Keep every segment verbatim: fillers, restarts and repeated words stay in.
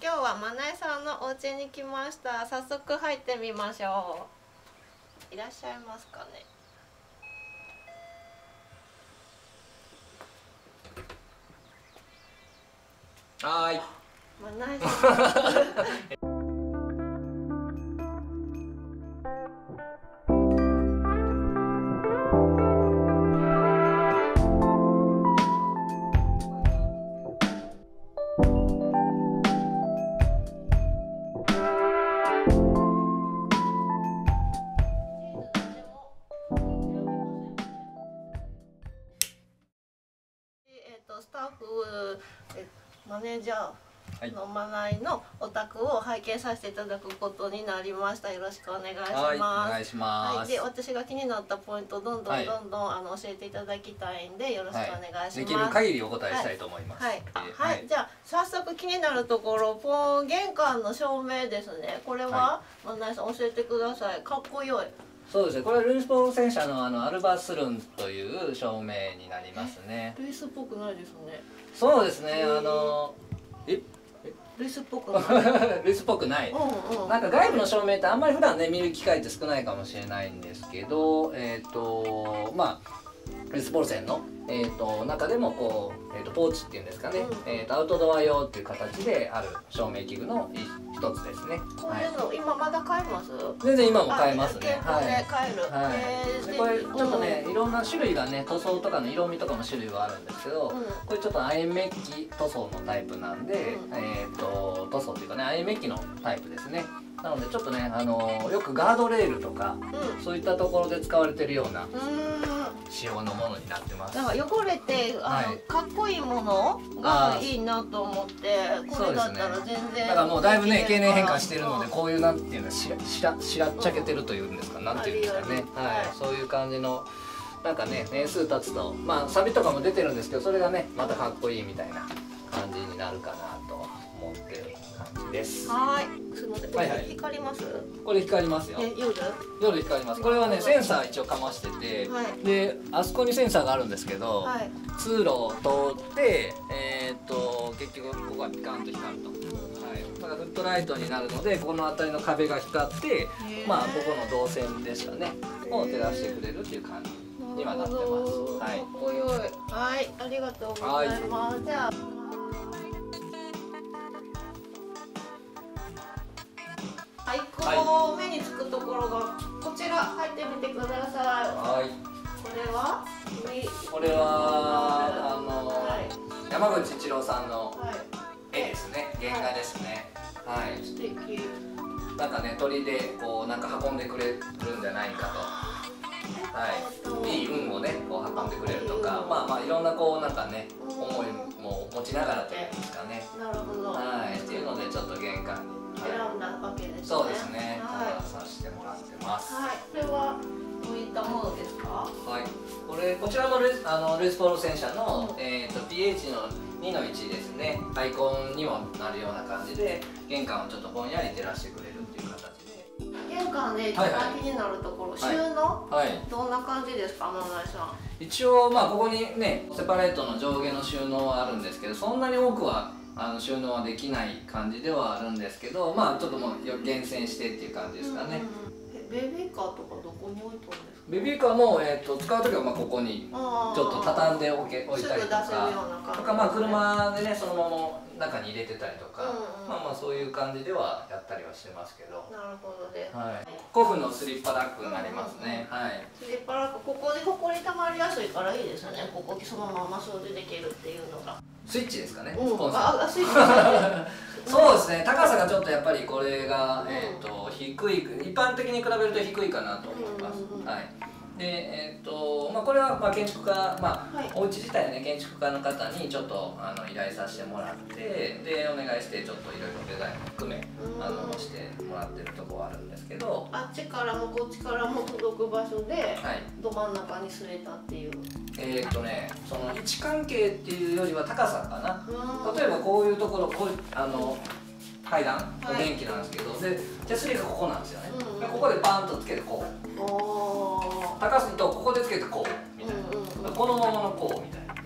今日はまなえさんのお家に来ました。早速入ってみましょう。いらっしゃいますかね。はーい。まなえさん。スタッフマネージャーのまなえのお宅を拝見させていただくことになりました。よろしくお願いします。お願いします。はい、で私が気になったポイントどんどんどんどん、はい、あの教えていただきたいんでよろしくお願いします。はい、できる限りお答えしたいと思います。はい。はいはい、じゃあ早速気になるところポン玄関の照明ですね。これはまなえさん教えてください。かっこよい。そうですね、これはルイスポ戦車 の, あのアルバスルンという照明になりますね。ルイスっぽくないですね。そうですね、あのええルイスっぽくないルイスっぽくない、うんうん、なんか外部の照明ってあんまり普段ね見る機会って少ないかもしれないんですけど、えっ、ー、とまあルイスポールセンの、えー、と中でもこう、えー、とポーチっていうんですかね、うん、えー、とアウトドア用っていう形である照明器具の一つですね。こういうの、はい、今まだ買えます？全然今も買えますね。これちょっとね、うん、いろんな種類がね、塗装とかの色味とかの種類はあるんですけど、うん、これちょっと亜鉛メッキ塗装のタイプなんで、うん、えー、と塗装っていうかね、亜鉛メッキのタイプですね。なのでちょっとね、あのー、よくガードレールとか、うん、そういったところで使われてるような、うん、仕様のものになってます。だから汚れてあの、はい、かっこいいものがいいなと思って、これだったら全然、ね、だからもうだいぶね経年変化しているので、うん、こういうなんていうのしらしらしらっちゃけてるというんですか、うん、なんていうんですかね、はい、はい、そういう感じのなんかね年数経つとまあサビとかも出てるんですけど、それがねまたかっこいいみたいな感じになるかなと思ってる感じです。はい。すみません。これ光ります？これ光りますよ。夜？夜光ります。これはねセンサー一応かましてて、はい、であそこにセンサーがあるんですけど、はい、通路を通ってえっと結局ここがピカンと光ると。はい。だからフットライトになるのでこの辺りの壁が光って、まあここの動線でしたねを照らしてくれるっていう感じにはなってます。はい。かっこよい。はい。ありがとうございます。じゃあ。はい、こう目につくところがこちら入ってみてください。はい。これは？これはあの、はい、山口一郎さんの絵ですね。はい、原画ですね。はい。はい、素敵。なんかね鳥でこうなんか運んでくれるんじゃないかと。はい。いい運をねこう運んでくれるとか、まあまあいろんなこうなんかね思いも持ちながらというんですかね。なるほど。はい。っていうのでちょっと玄関に。選んだわけですね。そうですね。はい、させてもらってます。はい、これはどういったものですか？はい、これこちらのルイスあのルイスポール戦車の、うん、えっと ピーエイチ のにのいちですね。アイコンにもなるような感じで玄関をちょっとぼんやり照らしてくれるっていう形で。玄関で一番気になるところ、はいはい、収納、はい、どんな感じですか、まなえさん？一応まあここにねセパレートの上下の収納はあるんですけど、そんなに多くは。あの収納はできない感じではあるんですけど、まあちょっともう厳選してっていう感じですかね。うんうん、ベビーカーとかどこに置いとるんですか？ベビーカーも、えー、と使う時はまあここにちょっと畳んでおけ置いたりとか、とかまあ車でねそのまま中に入れてたりとか、うんうん、まあまあそういう感じではやったりはしてますけど。なるほどです。はい。古風のスリッパラックになりますね。はい。スリッパラックここでほこり溜まりやすいからいいですよね。ここそのまま掃除できるっていうのが。スイッチですかね。そうですね。高さがちょっとやっぱりこれが、うん、えっと低い一般的に比べると低いかなと思います。はい。でえーとまあ、これはまあ建築家、まあはい、お家自体ね建築家の方にちょっとあの依頼させてもらってでお願いしてちょっといろいろデザインも含めあのしてもらってるとこはあるんですけど、あっちからもこっちからも届く場所で、はい、ど真ん中に据えたっていう。えっとねその位置関係っていうよりは高さかな。例えばこういうところこうあの階段の電気なんですけど、はい、で手すりがここなんですよね。でここでバーンとつけてこう。お高すぎとここでつけてこうみたいな、このままのこうみたいなっ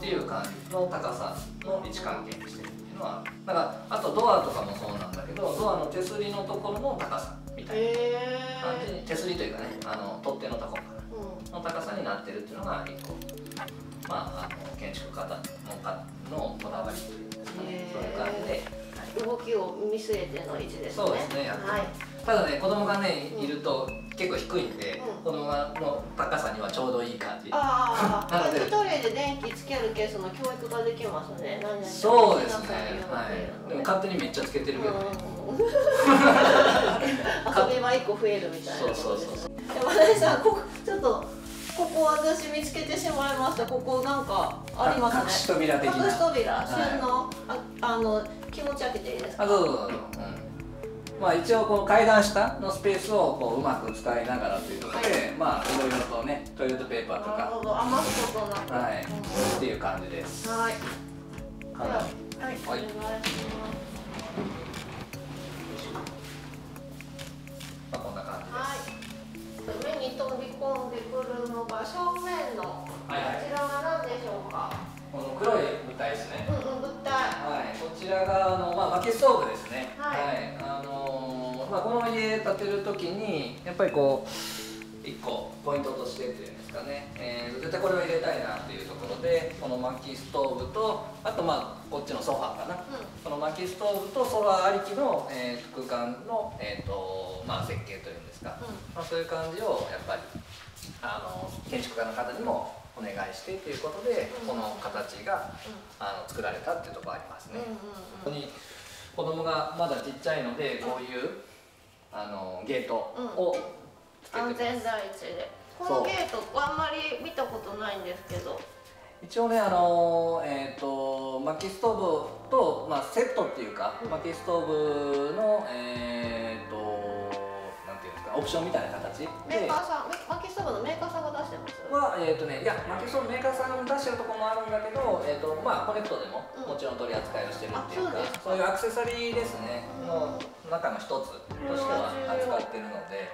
ていう感じの高さの位置関係にしてるっていうののは、だからあとドアとかもそうなんだけど、ドアの手すりのところの高さみたいな感じに、えー、手すりというかね、あの取っ手のところの高さになってるっていうのが一個、まあ、あの建築家のこだわりというんですかね、そういう感じで。動きを見据えての位置ですね。そうですね。はい、ただね、子供がね、いると結構低いんで、うん、子供の高さにはちょうどいい感じ。ああ、なので一人で電気つけるケースの教育ができますね。何々そうですね。はい。でも勝手にめっちゃつけてるけどね。遊び場いっこ増えるみたいな。そうそうそう。山田さん、ここちょっと。ここ私見つけてしまいました。ここなんかありますね。隠し扉的な。隠し扉。収納。あ、あの気持ち開けていいですか。あ、どうぞどうぞ。まあ一応この階段下のスペースをこううまく使いながらということで、まあいろいろとね、トイレットペーパーとか。なるほど。余すことなく。はい。っていう感じです。はい。はい。はい。お願いします。こんな感じです。目に飛び込んでくるのが正面のこちらは何でしょうか。この黒い物体ですね。うんうん、物体。はい。こちらがあのまあ薪ストーブですね。はい、はい。あのー、まあこの家建てるときにやっぱりこう一個ポイントとしてっていうんですかね、えー。絶対これを入れたいなっていうところで、この薪ストーブとあとまあこっちのソファーかな。うん、この薪ストーブとソファーありきの、えー、空間のえっとまあ設計というんですか。うん、まあそういう感じをやっぱりあの建築家の方にもお願いしてということで、うん、この形が、うん、あの作られたっていうところありますね。ここに子供がまだちっちゃいのでこういう、うん、あのゲートをつけてます、うん、安全第一で。このゲートあんまり見たことないんですけど。一応ね、あのえっと薪ストーブと、まあ、セットっていうか、うん、薪ストーブのえっとオプションみたいな形で、メーカーさん、薪ストーブのメーカーさんが出してますは、えっとね、いや薪ストーブメーカーさんが出してるところもあるんだけど、えっとまあコネクトでももちろん取り扱いをしてるっていうか、そういうアクセサリーですねの中の一つとしては扱ってるので、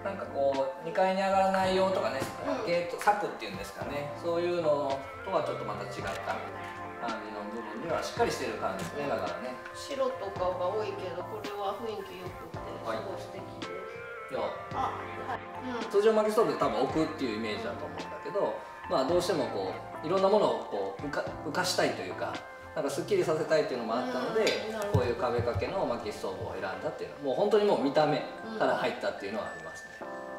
なんかこうにかいに上がらないようとかね、ゲート柵っていうんですかね、そういうのとはちょっとまた違った感じの部分にはしっかりしてる感じですね。だからね、白とかが多いけどこれは雰囲気よくてすごい素敵。通常薪ストーブで多分置くっていうイメージだと思うんだけど、まあ、どうしてもこういろんなものをこう 浮か、浮かしたいというか、なんかすっきりさせたいっていうのもあったので、こういう壁掛けの薪ストーブを選んだっていうのはもう本当にもう見た目から入ったっていうのはありますね。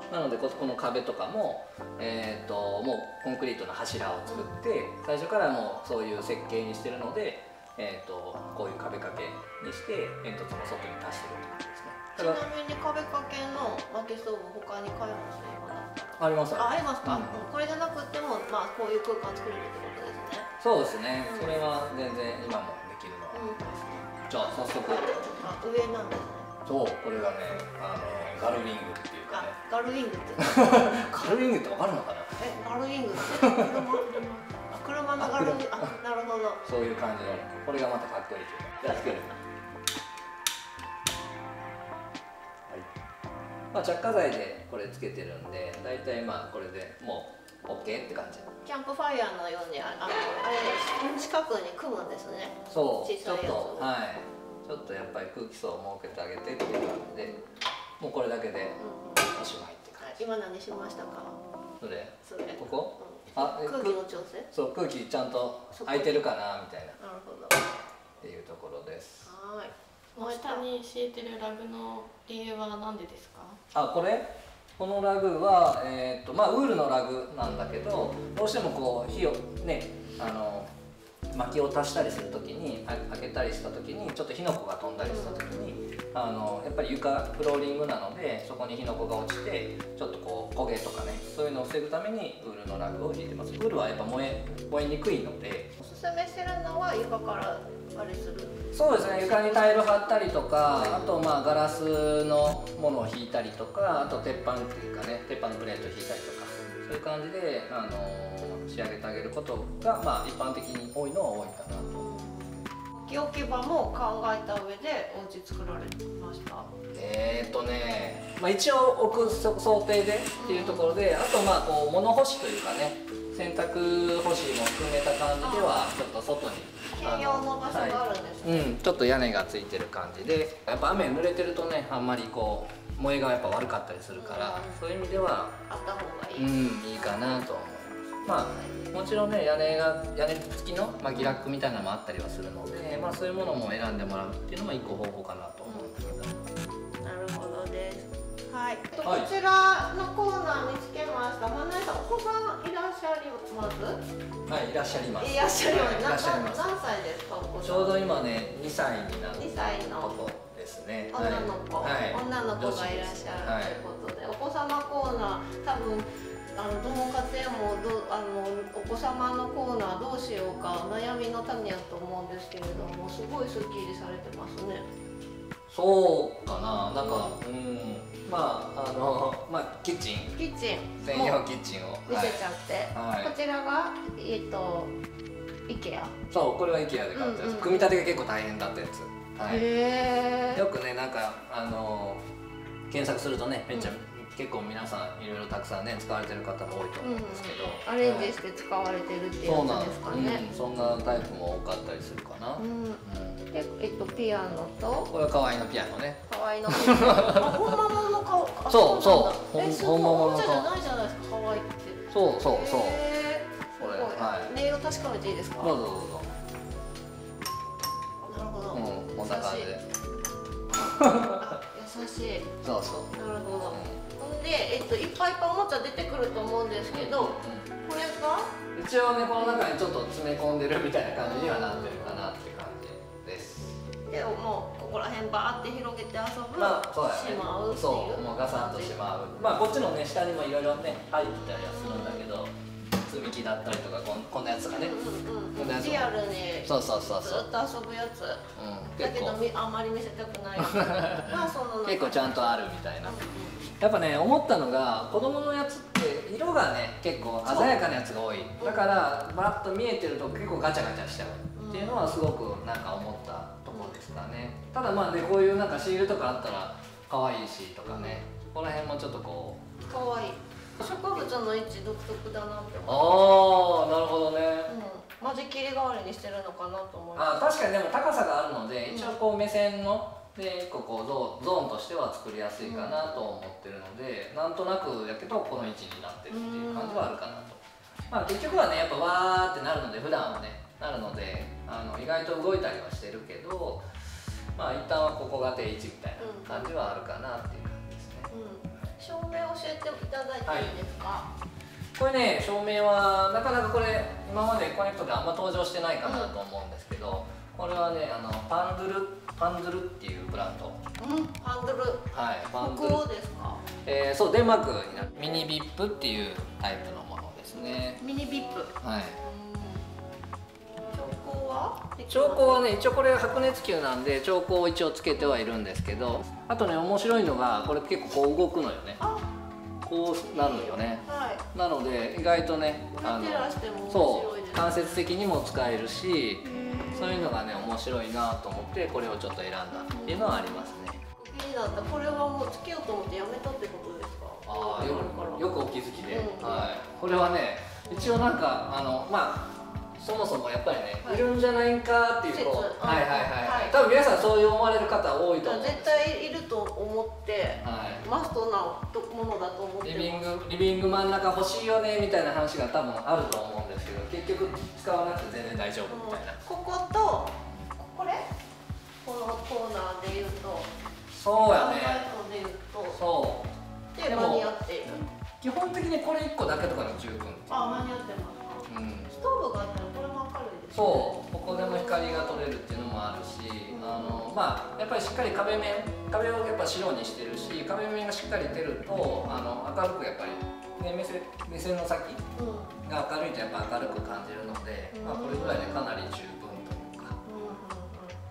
うん、なのでここの壁とかも、えー、ともうコンクリートの柱を作って最初からもうそういう設計にしてるので、えー、とこういう壁掛けにして煙突の外に出してるってことですね。ちなみに壁掛けの薪ストーブ他に買えますね。今だったらあります。あ、ありますか。うん、これじゃなくてもまあこういう空間作れるってことですね。そうですね。うん、それは全然今もできるのは、うん、じゃあ早速。あ、上なんですね。そう、これがね、あのガルウィングっていうかね。ガルウィングって。ガルウィングってわかるのかな。え、ガルウィングって。車のガルウィング。あ、なるほど。そういう感じの、これがまたかっこいいというか。じゃあ作る。まあ着火剤でこれつけてるんで、だいたいまあこれでもうオッケーって感じ。キャンプファイヤーのようにあのあれ近くに組むんですね。そう。ちょっとはい。ちょっとやっぱり空気層を設けてあげてっていう感じで、もうこれだけでおしまいって感じ。今何しましたか？それ。それ。ここ？あ、空気の調整？そう、空気ちゃんと空いてるかなみたいな。なるほど。っていうところです。はい。下に敷いてるラグの理由は何でですか？あ、これこのラグは、えーとまあ、ウールのラグなんだけど、どうしてもこう火をね、あの薪を足したりするときに、あ開けたりしたときにちょっと火の粉が飛んだりしたときに、あのやっぱり床フローリングなのでそこに火の粉が落ちてちょっとこう焦げとかね、そういうのを防ぐためにウールのラグを敷いてます。ウールはやっぱ燃え燃えにくいのでおすすめしてるのは床からあれする。そうですね、床にタイル張ったりとか、あとまあガラスのものを引いたりとか、あと鉄板っていうかね、鉄板のプレートを引いたりとか、そういう感じで、あのー、仕上げてあげることが、まあ、一般的に多いのは多いかなと。薪置き場も考えた上でお家作られました？えっとね、まあ、一応置く想定でっていうところで、あとまあこう物干しというかね、洗濯干しも含めた感じではちょっと外に。兼用の場所があるんですね、はい、うん、ちょっと屋根がついてる感じで、やっぱ雨濡れてるとね、あんまりこう燃えがやっぱ悪かったりするから、うん、そういう意味ではあった方がいい、うん、いいかなと思います。まあもちろんね、屋根が屋根付きのまあギラックみたいなのもあったりはするので、まあそういうものも選んでもらうっていうのも一個方法かなと思うんですけど。うん、なるほどです。はい。こちらのコーナー見つけました。まなえさん、お子さんいらっしゃいます？はい、いらっしゃいます。いらっしゃいます。何歳ですか、お子さん？ちょうど今ね、二歳になる。二歳の子ですね。女の子、女の子がいらっしゃるということで、お子様コーナー多分。あのどの家庭もどあのお子様のコーナーどうしようか悩みの種やと思うんですけれども、すごいスッキリされてますね。そうかな、なんか、うん、うん、まああのまあキッチンキッチン専用キッチンを見せちゃって、はい、こちらがえっと IKEA、 そうこれは IKEA で買ったやつ、うん、うん、組み立てが結構大変だったやつ、はい、へー、よくねなんかあの検索するとねめっちゃ、うん、結構皆さんいろいろたくさんね使われてる方も多いと思うんですけど、うん、アレンジして使われてるっていうやつですかね。そんなタイプも多かったりするかな。で、えっとピアノとこれは可愛いのピアノね。可愛いの。本物の顔。そうそう。え、すごい。おもちゃじゃないじゃないですか。可愛いって。そうそうそう。これはい。音色確かめていいですか。どうぞどうぞ。なるほど。うん、こんな感じで。優しい。そうそう。なるほど。で、えっと、いっぱいいっぱいおもちゃ出てくると思うんですけど、これが一応ねこの中にちょっと詰め込んでるみたいな感じにはなってるかなって感じです。でもうここら辺バーって広げて遊ぶ、まあそうだね、しまうっていう、そうもうガサッとしまう、まあこっちのね下にもいろいろね入ってたりはするんだけど、積み木だったりとかこんこんなやつがね、リアルにずっと遊ぶやつだけどあんまり見せたくない、結構ちゃんとあるみたいな。やっぱね思ったのが、子供のやつって色がね結構鮮やかなやつが多い、だからバラッと見えてると結構ガチャガチャしちゃうっていうのはすごくなんか思ったところですかね。ただまあねこういうなんかシールとかあったら可愛いしとかね、この辺もちょっとこう可愛い、植物の位置独特だなって思って。ああなるほどね、うん、間仕切り代わりにしてるのかなと思います。あ確かに、でも高さがあるので一応こう目線ので一個こう ゾ, ゾーンとしては作りやすいかなと思ってるので、うん、なんとなくやけどこの位置になってるっていう感じはあるかなと、うん、まあ結局はねやっぱわーってなるので普段はねなるので、あの意外と動いたりはしてるけど、まあ一旦はここが定位置みたいな感じはあるかなっていう感じですね、うん、照明教えていただいていいですか、はいこれね、照明はなかなかこれ今までコネクトであんま登場してないかなと思うんですけど、うんこれはね、あのパンドゥルパンドゥルっていうブランド。うん、パンドゥル。はい、パンドゥル。向こうですか？えー、そうデンマークになるミニビップっていうタイプのものですね。ミニビップ。はい。調光は？調光はね、一応これ白熱球なんで調光を一応つけてはいるんですけど、あとね面白いのがこれ結構こう動くのよね。こうなるよね。はい。なので意外とね、あのそう間接的にも使えるし。そういうのがね面白いなと思ってこれをちょっと選んだっていうのはありますね。気になった。これはもうつけようと思ってやめたってことですか？ああ、よくお気づきで。はい。これはね一応なんかあのまあそもそもやっぱりねいるんじゃないかっていうこうはいはいはいはい。多分皆さんそう思われる方多いと思う。絶対いると思ってマストなものだと思って。リビングリビング真ん中欲しいよねみたいな話が多分あると思うんですけど、結局使わなくて全然大丈夫みたいな。こことこれこのコーナーで言うとそうやね。そうで間に合っている。基本的にこれいっこだけとかでも十分。あ間に合ってます。ストーブがあったらこれも明るいですね。そうここでも光が取れるっていうのもあるし、うん、あのまあやっぱりしっかり壁面壁をやっぱ白にしてるし、壁面がしっかり出るとあの明るくやっぱり、ね、目線目線の先が明るいとやっぱ明るく感じるので、うん、まあこれぐらいでかなり十分というか。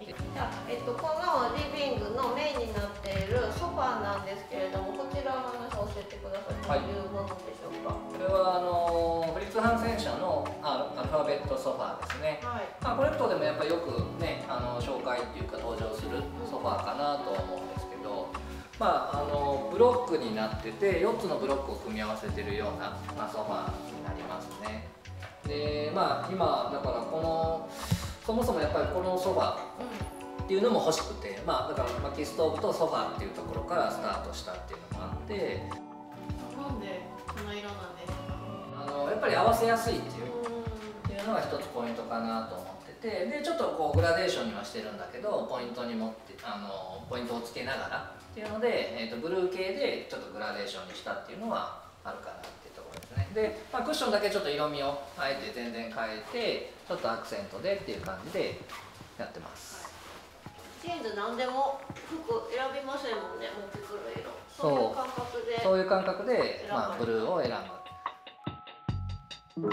じゃあ、えっと、このリビングのメインになっているソファーなんですけれども、こちらの皆さん教えてください。どういうものでしょうか。はい、これはあのフリッツ・ハンセン社のアルファベットソファーですね。はい、まあコネクトでもやっぱりよくねあの紹介っていうか登場するソファーかなと思うんですけど、まああのブロックになっててよっつのブロックを組み合わせてるような、まあ、ソファーになりますね。でまあ今だからこのそもそもやっぱりこのソファーっていうのも欲しくて、まあだから薪ストーブとソファーっていうところからスタートしたっていうのもあって。なんでこの色なんですか？あのやっぱり合わせやすいっていう、っていうのが一つポイントかなと思ってて、でちょっとこうグラデーションにはしてるんだけどポイントに持って、あのポイントをつけながらっていうので、えーとブルー系でちょっとグラデーションにしたっていうのはあるかなっていうところですね。で、まあ、クッションだけちょっと色味をあえて全然変えてちょっとアクセントでっていう感じでやってます。ジーンズ何でも服選びませんもんね、持ってくる色。そういう感覚で、そういう感覚で、まあ、ブルーを選ぶ。